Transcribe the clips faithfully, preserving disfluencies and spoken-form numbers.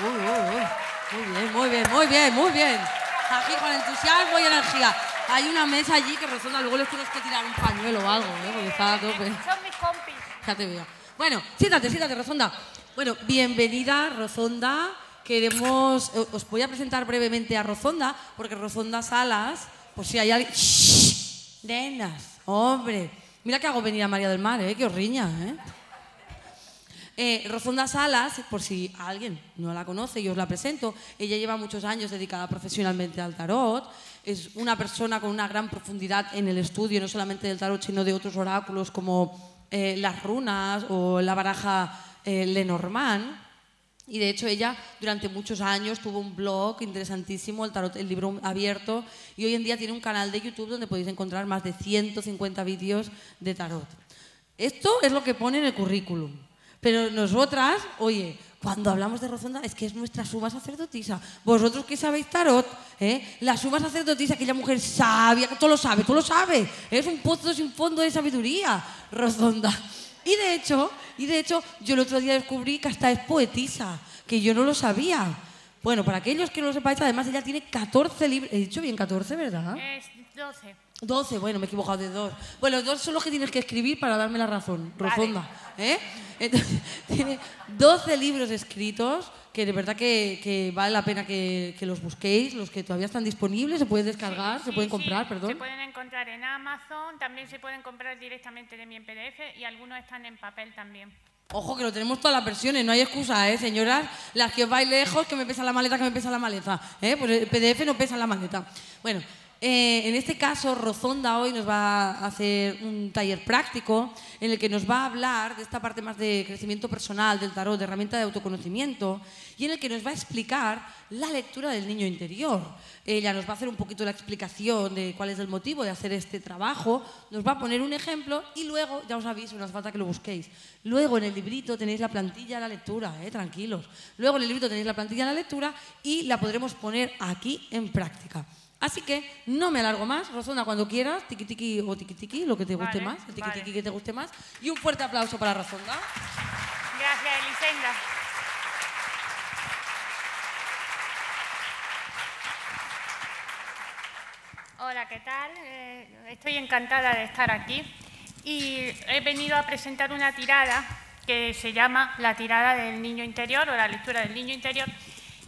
Uh, uh, uh. Muy bien, muy bien, muy bien, muy bien. Aquí con entusiasmo y energía. Hay una mesa allí que Rozonda, luego les tienes que tirar un pañuelo o algo, ¿eh? Porque está a tope. Son mis compis. Ya te veo. Bueno, siéntate, siéntate, Rozonda. Bueno, bienvenida, Rozonda. Queremos... Os voy a presentar brevemente a Rozonda, porque Rozonda Salas, por si hay alguien... ¡Shh! ¡Nenas! ¡Hombre! Mira que hago venir a María del Mar, ¿eh? Que os riña, ¿eh? Eh, Rozonda Salas, por si alguien no la conoce, yo os la presento. Ella lleva muchos años dedicada profesionalmente al tarot. Es una persona con una gran profundidad en el estudio, no solamente del tarot, sino de otros oráculos como eh, las runas o la baraja eh, Lenormand. Y de hecho ella durante muchos años tuvo un blog interesantísimo, el tarot, el libro abierto, y hoy en día tiene un canal de YouTube donde podéis encontrar más de ciento cincuenta vídeos de tarot. Esto es lo que pone en el currículum. Pero nosotras, oye, cuando hablamos de Rozonda es que es nuestra suma sacerdotisa. Vosotros que sabéis tarot, ¿eh? La suma sacerdotisa, aquella mujer sabia, que todo lo sabe, todo lo sabe. Es un pozo sin fondo de sabiduría, Rozonda. Y de hecho, y de hecho, yo el otro día descubrí que hasta es poetisa, que yo no lo sabía. Bueno, para aquellos que no lo sepáis, además ella tiene catorce libros. He dicho bien catorce, ¿verdad? Es doce. doce, bueno, me he equivocado de dos. Bueno, dos son los que tienes que escribir para darme la razón, Rozonda. Vale. ¿Eh? Entonces, tiene doce libros escritos, que de verdad que, que vale la pena que, que los busquéis, los que todavía están disponibles, se pueden descargar, sí, sí, se pueden comprar, sí, perdón. Se pueden encontrar en Amazon, también se pueden comprar directamente de mí en P D F y algunos están en papel también. Ojo, que lo tenemos todas las versiones, no hay excusa, ¿eh, señoras? Las que os vais lejos, que me pesa la maleta, que me pesa la maleta. ¿Eh? Pues el P D F no pesa la maleta. Bueno. Eh, en este caso, Rozonda hoy nos va a hacer un taller práctico en el que nos va a hablar de esta parte más de crecimiento personal, del tarot, de herramienta de autoconocimiento, y en el que nos va a explicar la lectura del niño interior. Ella nos va a hacer un poquito la explicación de cuál es el motivo de hacer este trabajo, nos va a poner un ejemplo y luego, ya os aviso, no hace falta que lo busquéis, luego en el librito tenéis la plantilla de la lectura, eh, tranquilos. Luego en el librito tenéis la plantilla de la lectura y la podremos poner aquí en práctica. Así que no me alargo más, Rozonda, cuando quieras, tiki tiki o tiki tiki, lo que te guste, vale, más, el tiki, vale, tiki que te guste más. Y un fuerte aplauso para Rozonda. Gracias, Elisenda. Hola, ¿qué tal? Eh, estoy encantada de estar aquí y he venido a presentar una tirada que se llama La tirada del niño interior o la lectura del niño interior.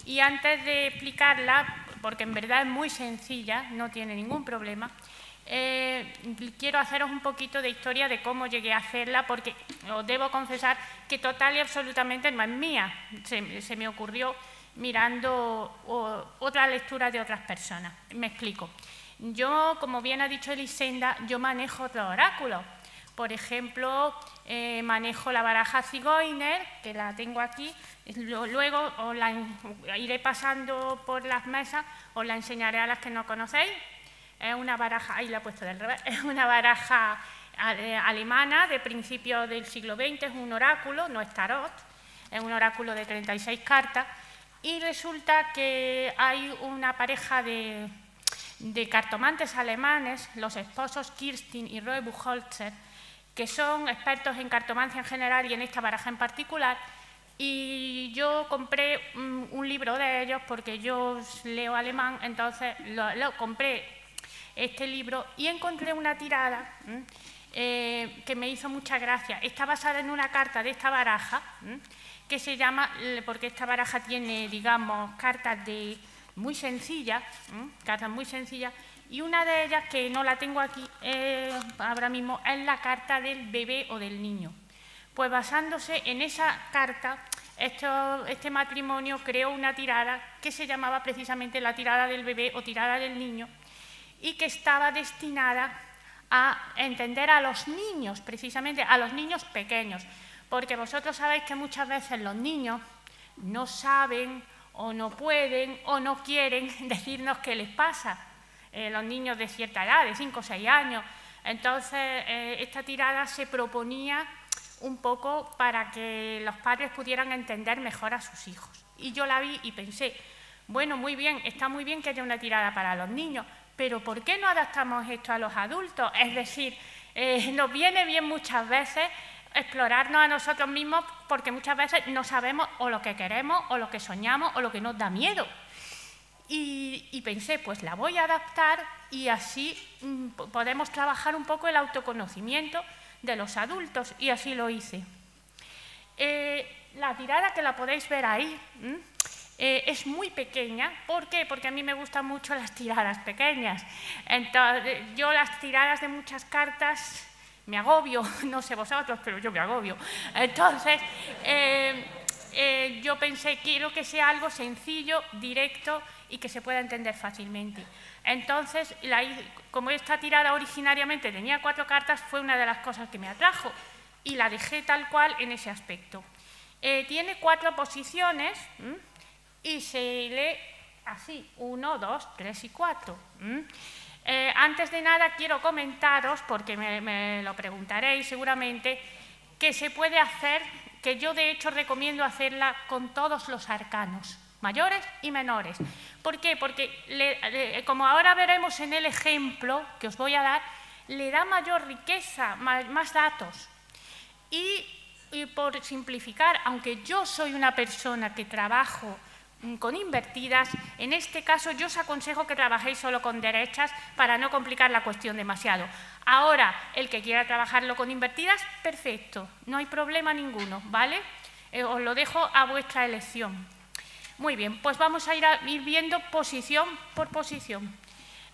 Y antes de explicarla, porque en verdad es muy sencilla, no tiene ningún problema. Eh, quiero haceros un poquito de historia de cómo llegué a hacerla, porque os debo confesar que total y absolutamente no es mía. Se, se me ocurrió mirando o, otra lectura de otras personas. Me explico. Yo, como bien ha dicho Elisenda, yo manejo otros oráculos. Por ejemplo, eh, manejo la baraja Zigoiner, que la tengo aquí. Luego os la iré pasando por las mesas, os la enseñaré a las que no conocéis. Es una baraja, ahí la he puesto del revés, es una baraja alemana de principios del siglo veinte, es un oráculo, no es tarot, es un oráculo de treinta y seis cartas. Y resulta que hay una pareja de, de cartomantes alemanes, los esposos Kirsten y Roy Buchholz, que son expertos en cartomancia en general y en esta baraja en particular. Y yo compré un libro de ellos porque yo leo alemán, entonces lo, lo compré este libro y encontré una tirada eh, que me hizo mucha gracia. Está basada en una carta de esta baraja eh, que se llama, porque esta baraja tiene, digamos, cartas de muy sencillas, eh, cartas muy sencillas, y una de ellas, que no la tengo aquí eh, ahora mismo, es la carta del bebé o del niño. Pues basándose en esa carta, esto, este matrimonio creó una tirada que se llamaba precisamente la tirada del bebé o tirada del niño y que estaba destinada a entender a los niños, precisamente a los niños pequeños, porque vosotros sabéis que muchas veces los niños no saben o no pueden o no quieren decirnos qué les pasa, eh, los niños de cierta edad, de cinco o seis años. Entonces, eh, esta tirada se proponía un poco para que los padres pudieran entender mejor a sus hijos. Y yo la vi y pensé, bueno, muy bien, está muy bien que haya una tirada para los niños, pero ¿por qué no adaptamos esto a los adultos? Es decir, eh, nos viene bien muchas veces explorarnos a nosotros mismos, porque muchas veces no sabemos o lo que queremos, o lo que soñamos, o lo que nos da miedo. Y, y pensé, pues la voy a adaptar y así mmm, podemos trabajar un poco el autoconocimiento de los adultos, y así lo hice. Eh, la tirada, que la podéis ver ahí, eh, es muy pequeña. ¿Por qué? Porque a mí me gustan mucho las tiradas pequeñas. Entonces, yo las tiradas de muchas cartas me agobio, no sé vosotros, pero yo me agobio. Entonces, eh, eh, yo pensé, quiero que sea algo sencillo, directo y que se pueda entender fácilmente. Entonces, la, como esta tirada originariamente tenía cuatro cartas, fue una de las cosas que me atrajo y la dejé tal cual en ese aspecto. Eh, tiene cuatro posiciones, ¿m? Y se lee así, uno, dos, tres y cuatro. ¿M? Eh, antes de nada, quiero comentaros, porque me, me lo preguntaréis seguramente, que se puede hacer, que yo de hecho recomiendo hacerla con todos los arcanos, mayores y menores. ¿Por qué? Porque, le, le, como ahora veremos en el ejemplo que os voy a dar, le da mayor riqueza, más, más datos. Y, y por simplificar, aunque yo soy una persona que trabajo con invertidas, en este caso yo os aconsejo que trabajéis solo con derechas para no complicar la cuestión demasiado. Ahora, el que quiera trabajarlo con invertidas, perfecto, no hay problema ninguno, ¿vale? Eh, os lo dejo a vuestra elección. Muy bien, pues vamos a ir, a, ir viendo posición por posición.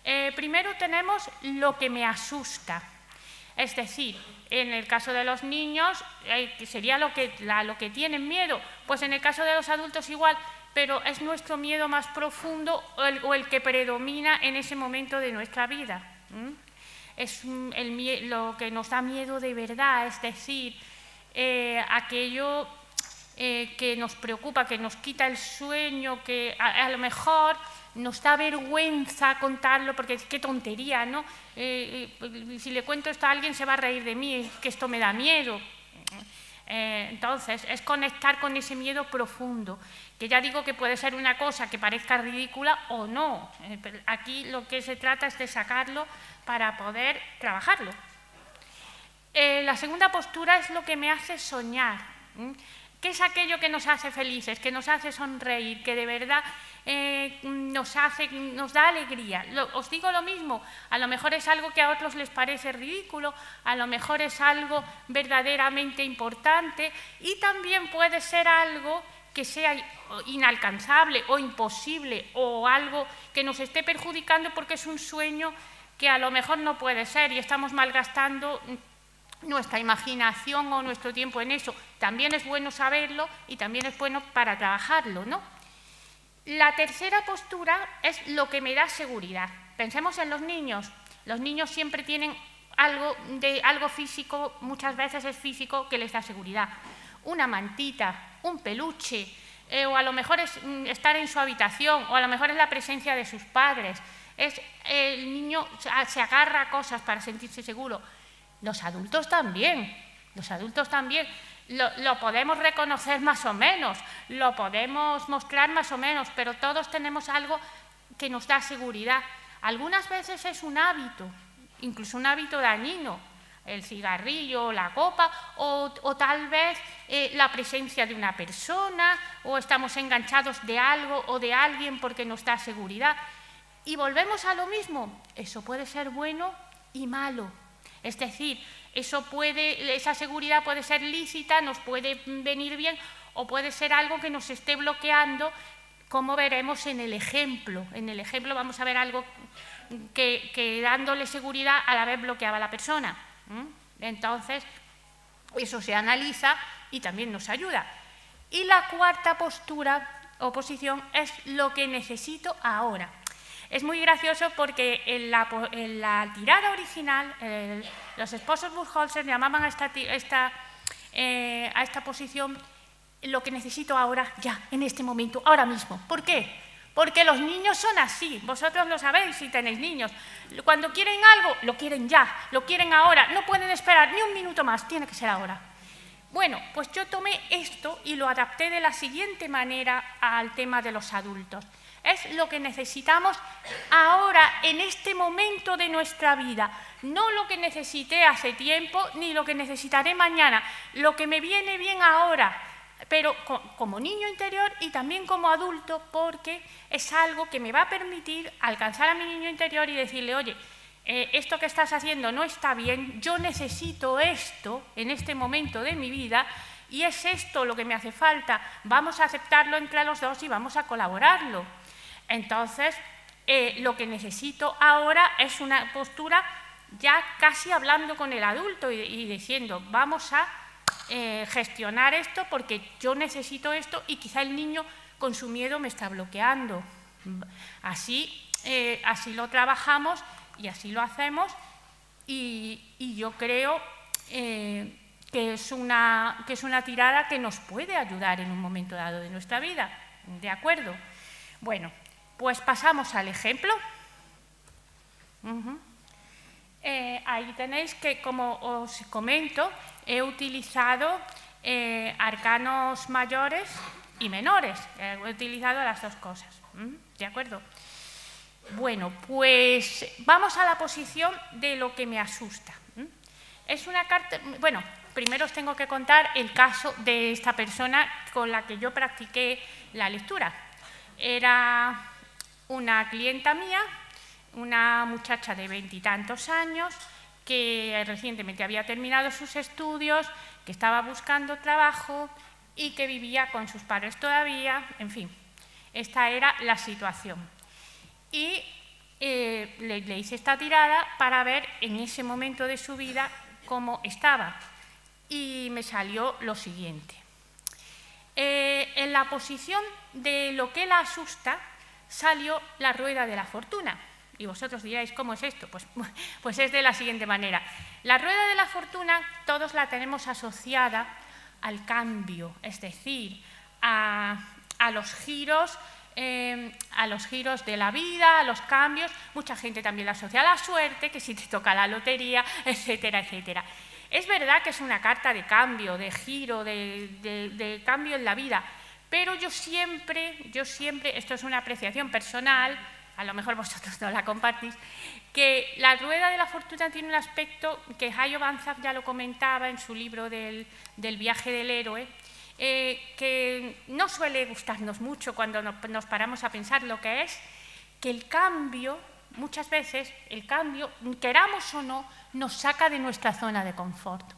Eh, primero tenemos lo que me asusta. Es decir, en el caso de los niños, eh, sería lo que, la, lo que tienen miedo. Pues en el caso de los adultos igual, pero es nuestro miedo más profundo o el, o el que predomina en ese momento de nuestra vida. ¿Mm? Es el, lo que nos da miedo de verdad, es decir, eh, aquello eh, que nos preocupa, que nos quita el sueño, que a, a lo mejor nos da vergüenza contarlo, porque qué tontería, ¿no? Eh, eh, si le cuento esto a alguien se va a reír de mí, es que esto me da miedo. Eh, entonces, es conectar con ese miedo profundo, que ya digo que puede ser una cosa que parezca ridícula o no. Eh, aquí lo que se trata es de sacarlo para poder trabajarlo. Eh, la segunda postura es lo que me hace soñar. ¿Mm? ¿Qué es aquello que nos hace felices, que nos hace sonreír, que de verdad eh, nos, hace, nos da alegría? Lo, os digo lo mismo, a lo mejor es algo que a otros les parece ridículo, a lo mejor es algo verdaderamente importante y también puede ser algo que sea inalcanzable o imposible o algo que nos esté perjudicando porque es un sueño que a lo mejor no puede ser y estamos malgastando nuestra imaginación o nuestro tiempo en eso. También es bueno saberlo y también es bueno para trabajarlo, ¿no? La tercera postura es lo que me da seguridad. Pensemos en los niños. Los niños siempre tienen algo, de, algo físico, muchas veces es físico, que les da seguridad. Una mantita, un peluche, eh, o a lo mejor es mm, estar en su habitación, o a lo mejor es la presencia de sus padres. Es, eh, el niño se agarra a cosas para sentirse seguro. Los adultos también, los adultos también, lo, lo podemos reconocer más o menos, lo podemos mostrar más o menos, pero todos tenemos algo que nos da seguridad. Algunas veces es un hábito, incluso un hábito dañino, el cigarrillo, la copa, o, o tal vez eh, la presencia de una persona, o estamos enganchados de algo o de alguien porque nos da seguridad. Y volvemos a lo mismo, eso puede ser bueno y malo. Es decir, eso puede, esa seguridad puede ser lícita, nos puede venir bien o puede ser algo que nos esté bloqueando, como veremos en el ejemplo. En el ejemplo vamos a ver algo que, que dándole seguridad a la vez bloqueaba a la persona. ¿Mm? Entonces, eso se analiza y también nos ayuda. Y la cuarta postura o posición es lo que necesito ahora. Es muy gracioso porque en la, en la tirada original, el, los esposos Buchholz llamaban a esta, esta, eh, a esta posición lo que necesito ahora, ya, en este momento, ahora mismo. ¿Por qué? Porque los niños son así, vosotros lo sabéis si tenéis niños. Cuando quieren algo, lo quieren ya, lo quieren ahora, no pueden esperar ni un minuto más, tiene que ser ahora. Bueno, pues yo tomé esto y lo adapté de la siguiente manera al tema de los adultos. Es lo que necesitamos ahora, en este momento de nuestra vida. No lo que necesité hace tiempo, ni lo que necesitaré mañana. Lo que me viene bien ahora, pero como niño interior y también como adulto, porque es algo que me va a permitir alcanzar a mi niño interior y decirle, oye, eh, esto que estás haciendo no está bien, yo necesito esto en este momento de mi vida, y es esto lo que me hace falta, vamos a aceptarlo entre los dos y vamos a colaborarlo. Entonces, eh, lo que necesito ahora es una postura ya casi hablando con el adulto y, y diciendo, vamos a eh, gestionar esto porque yo necesito esto y quizá el niño con su miedo me está bloqueando. Así, eh, así lo trabajamos y así lo hacemos y, y yo creo eh, que, es una, que es una tirada que nos puede ayudar en un momento dado de nuestra vida, ¿de acuerdo? Bueno, pues pasamos al ejemplo. Uh-huh. eh, ahí tenéis que, como os comento, he utilizado eh, arcanos mayores y menores. Eh, he utilizado las dos cosas, ¿Mm? ¿de acuerdo? Bueno, pues vamos a la posición de lo que me asusta. ¿Mm? Es una carta… Bueno, primero os tengo que contar el caso de esta persona con la que yo practiqué la lectura. Era una clienta mía, una muchacha de veintitantos años, que recientemente había terminado sus estudios, que estaba buscando trabajo y que vivía con sus padres todavía, en fin, esta era la situación. Y eh, le, le hice esta tirada para ver en ese momento de su vida cómo estaba. Y me salió lo siguiente. Eh, en la posición de lo que la asusta salió la rueda de la fortuna. Y vosotros diréis, ¿cómo es esto? Pues, pues es de la siguiente manera. La rueda de la fortuna todos la tenemos asociada al cambio, es decir, a, a los giros, eh, a los giros de la vida, a los cambios. Mucha gente también la asocia a la suerte, que si te toca la lotería, etcétera, etcétera. Es verdad que es una carta de cambio, de giro, de, de, de cambio en la vida, pero yo siempre, yo siempre, esto es una apreciación personal, a lo mejor vosotros no la compartís, que la rueda de la fortuna tiene un aspecto que Hayo Banzaf ya lo comentaba en su libro del, del viaje del héroe, eh, que no suele gustarnos mucho cuando nos, nos paramos a pensar lo que es, que el cambio, muchas veces el cambio, queramos o no, nos saca de nuestra zona de confort.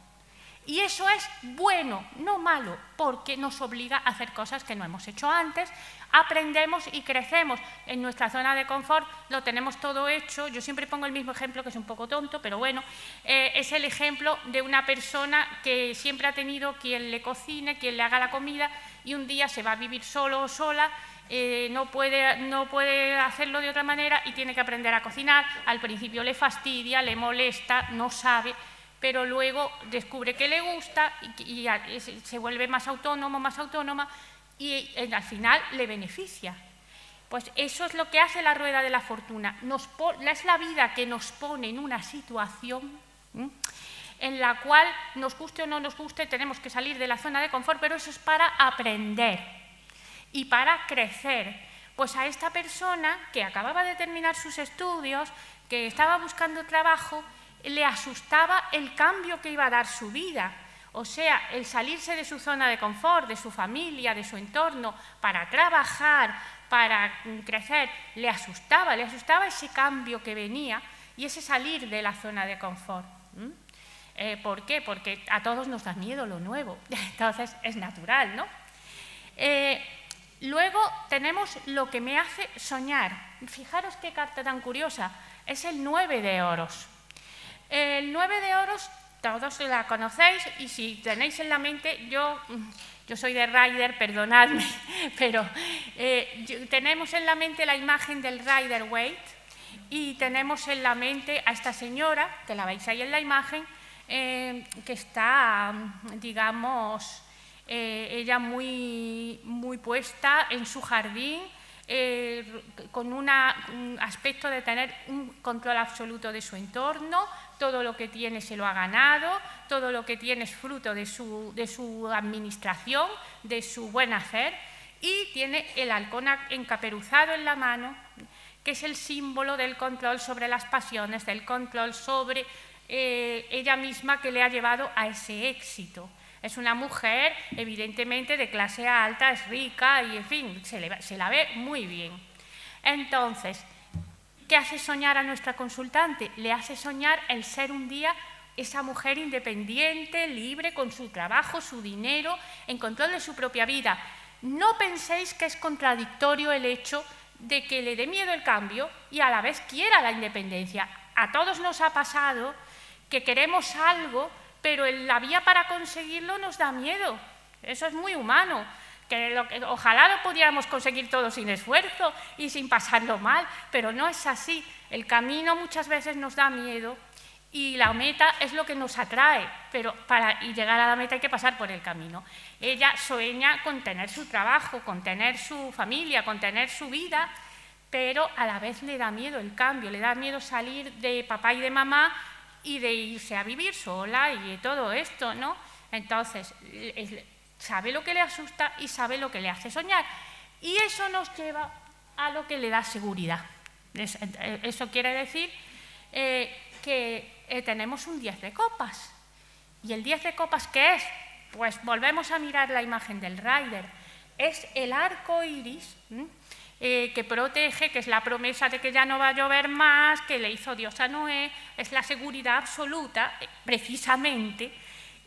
Y eso es bueno, no malo, porque nos obliga a hacer cosas que no hemos hecho antes, aprendemos y crecemos en nuestra zona de confort, lo tenemos todo hecho. Yo siempre pongo el mismo ejemplo, que es un poco tonto, pero bueno, eh, es el ejemplo de una persona que siempre ha tenido quien le cocine, quien le haga la comida, y un día se va a vivir solo o sola, Eh, no puede, no puede hacerlo de otra manera y tiene que aprender a cocinar. Al principio le fastidia, le molesta, no sabe, pero luego descubre que le gusta y, y se vuelve más autónomo, más autónoma y, y al final le beneficia. Pues eso es lo que hace la rueda de la fortuna. Nos pon, es la vida que nos pone en una situación ¿eh? en la cual, nos guste o no nos guste, tenemos que salir de la zona de confort, pero eso es para aprender y para crecer. Pues a esta persona que acababa de terminar sus estudios, que estaba buscando trabajo, le asustaba el cambio que iba a dar su vida, o sea, el salirse de su zona de confort, de su familia, de su entorno, para trabajar, para crecer, le asustaba, le asustaba ese cambio que venía y ese salir de la zona de confort. ¿Mm? Eh, ¿Por qué? Porque a todos nos da miedo lo nuevo, entonces es natural, ¿no? Eh, Luego tenemos lo que me hace soñar. Fijaros qué carta tan curiosa. Es el nueve de oros. El nueve de oros, todos la conocéis, y si tenéis en la mente, yo, yo soy de Rider, perdonadme, pero eh, tenemos en la mente la imagen del Rider-Waite y tenemos en la mente a esta señora, que la veis ahí en la imagen, eh, que está, digamos… Eh, ella muy, muy puesta en su jardín, eh, con una, un aspecto de tener un control absoluto de su entorno, todo lo que tiene se lo ha ganado, todo lo que tiene es fruto de su, de su administración, de su buen hacer, y tiene el halcón encaperuzado en la mano, que es el símbolo del control sobre las pasiones, del control sobre eh, ella misma que le ha llevado a ese éxito. Es una mujer, evidentemente, de clase alta, es rica y, en fin, se, le, se la ve muy bien. Entonces, ¿qué hace soñar a nuestra consultante? Le hace soñar el ser un día esa mujer independiente, libre, con su trabajo, su dinero, en control de su propia vida. No penséis que es contradictorio el hecho de que le dé miedo el cambio y a la vez quiera la independencia. A todos nos ha pasado que queremos algo, pero la vía para conseguirlo nos da miedo. Eso es muy humano. Que lo, que, ojalá lo pudiéramos conseguir todo sin esfuerzo y sin pasarlo mal, pero no es así. El camino muchas veces nos da miedo y la meta es lo que nos atrae, pero para llegar a la meta hay que pasar por el camino. Ella sueña con tener su trabajo, con tener su familia, con tener su vida, pero a la vez le da miedo el cambio, le da miedo salir de papá y de mamá y de irse a vivir sola y de todo esto, ¿no? Entonces, sabe lo que le asusta y sabe lo que le hace soñar. Y eso nos lleva a lo que le da seguridad. Eso quiere decir eh, que Eh, tenemos un diez de copas. ¿Y el diez de copas qué es? Pues volvemos a mirar la imagen del Rider. Es el arco iris eh, que protege, que es la promesa de que ya no va a llover más, que le hizo Dios a Noé, es la seguridad absoluta, eh, precisamente,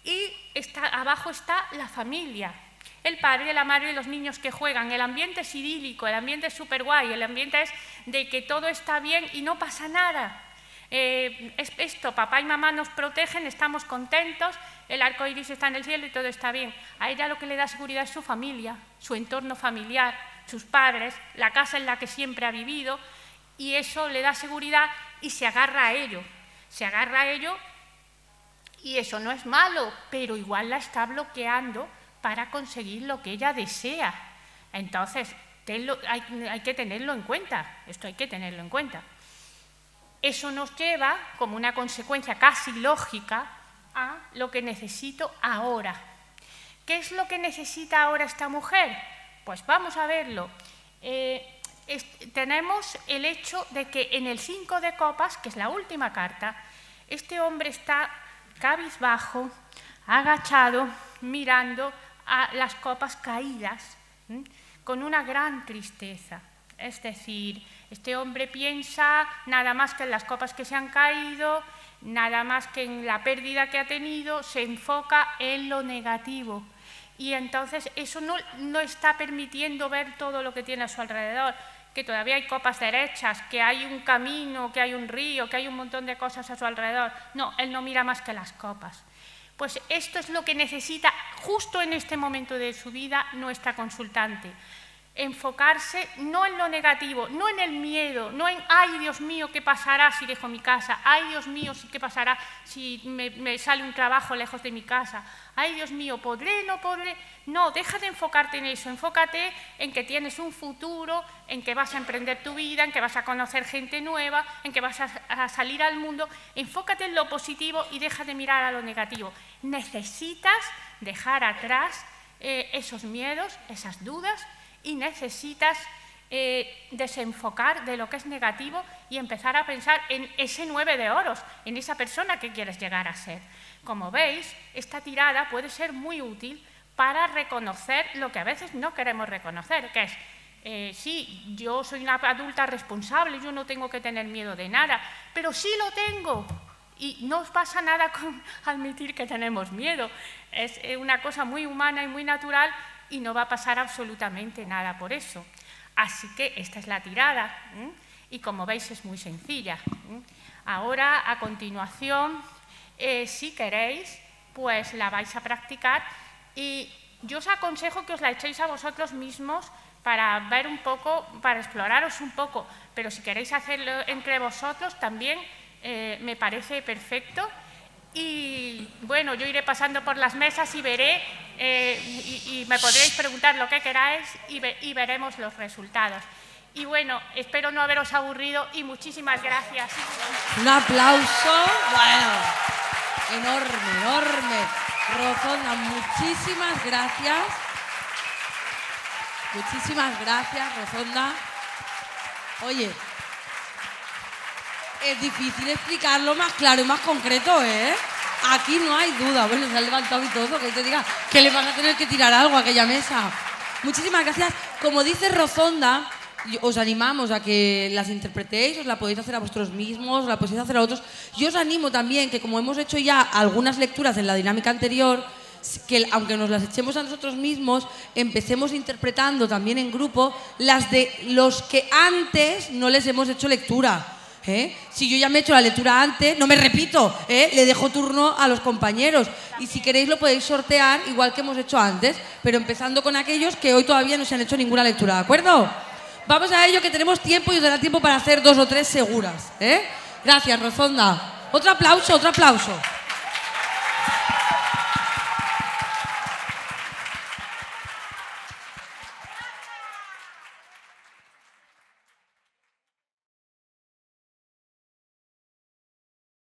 y está, abajo está la familia. El padre, la madre y los niños que juegan. El ambiente es idílico, el ambiente es súper guay, el ambiente es de que todo está bien y no pasa nada. Eh, es esto, papá y mamá nos protegen, estamos contentos, el arco iris está en el cielo y todo está bien. A ella lo que le da seguridad es su familia, su entorno familiar, sus padres, la casa en la que siempre ha vivido, y eso le da seguridad y se agarra a ello. Se agarra a ello y eso no es malo, pero igual la está bloqueando para conseguir lo que ella desea. Entonces, tenlo, hay, hay que tenerlo en cuenta, esto hay que tenerlo en cuenta. Eso nos lleva, como una consecuencia casi lógica, a lo que necesito ahora. ¿Qué es lo que necesita ahora esta mujer? Pues vamos a verlo. Eh, es, tenemos el hecho de que en el cinco de copas, que es la última carta, este hombre está cabizbajo, agachado, mirando a las copas caídas, ¿eh? con una gran tristeza. Es decir, este hombre piensa nada más que en las copas que se han caído, nada más que en la pérdida que ha tenido, se enfoca en lo negativo. Y entonces eso no, no está permitiendo ver todo lo que tiene a su alrededor, que todavía hay copas derechas, que hay un camino, que hay un río, que hay un montón de cosas a su alrededor. No, él no mira más que las copas. Pues esto es lo que necesita justo en este momento de su vida nuestra consultante. Enfocarse no en lo negativo, no en el miedo, no en ¡ay, Dios mío, qué pasará si dejo mi casa! ¡Ay, Dios mío, qué pasará si me, me sale un trabajo lejos de mi casa! ¡Ay, Dios mío, podré, no podré! No, deja de enfocarte en eso, enfócate en que tienes un futuro, en que vas a emprender tu vida, en que vas a conocer gente nueva, en que vas a, a salir al mundo. Enfócate en lo positivo y deja de mirar a lo negativo. Necesitas dejar atrás eh, esos miedos, esas dudas, y necesitas eh, desenfocar de lo que es negativo y empezar a pensar en ese nueve de oros, en esa persona que quieres llegar a ser. Como veis, esta tirada puede ser muy útil para reconocer lo que a veces no queremos reconocer, que es, eh, sí, yo soy una adulta responsable, yo no tengo que tener miedo de nada, pero sí lo tengo. Y no os pasa nada con admitir que tenemos miedo. Es eh, una cosa muy humana y muy natural, y no va a pasar absolutamente nada por eso. Así que esta es la tirada, ¿eh? y como veis es muy sencilla. ¿eh? Ahora, a continuación, eh, si queréis, pues la vais a practicar, y yo os aconsejo que os la echéis a vosotros mismos para ver un poco, para exploraros un poco, pero si queréis hacerlo entre vosotros también eh, me parece perfecto. Y bueno, yo iré pasando por las mesas y veré, eh, y, y me podréis preguntar lo que queráis y, ve, y veremos los resultados. Y bueno, espero no haberos aburrido y muchísimas gracias. Un aplauso, bueno, enorme, enorme. Rozonda, muchísimas gracias. Muchísimas gracias, Rozonda. Oye, es difícil explicarlo más claro y más concreto, ¿eh? Aquí no hay duda. Bueno, se ha levantado y todo, que te diga que le van a tener que tirar algo a aquella mesa. Muchísimas gracias. Como dice Rozonda, os animamos a que las interpretéis, os la podéis hacer a vosotros mismos, os la podéis hacer a otros. Yo os animo también que, como hemos hecho ya algunas lecturas en la dinámica anterior, que aunque nos las echemos a nosotros mismos, empecemos interpretando también en grupo las de los que antes no les hemos hecho lectura. ¿Eh? Si yo ya me he hecho la lectura antes, no me repito, ¿eh? Le dejo turno a los compañeros. Y si queréis lo podéis sortear igual que hemos hecho antes, pero empezando con aquellos que hoy todavía no se han hecho ninguna lectura, ¿de acuerdo? Vamos a ello, que tenemos tiempo y os dará tiempo para hacer dos o tres seguras, ¿eh? Gracias, Rozonda. Otro aplauso, otro aplauso.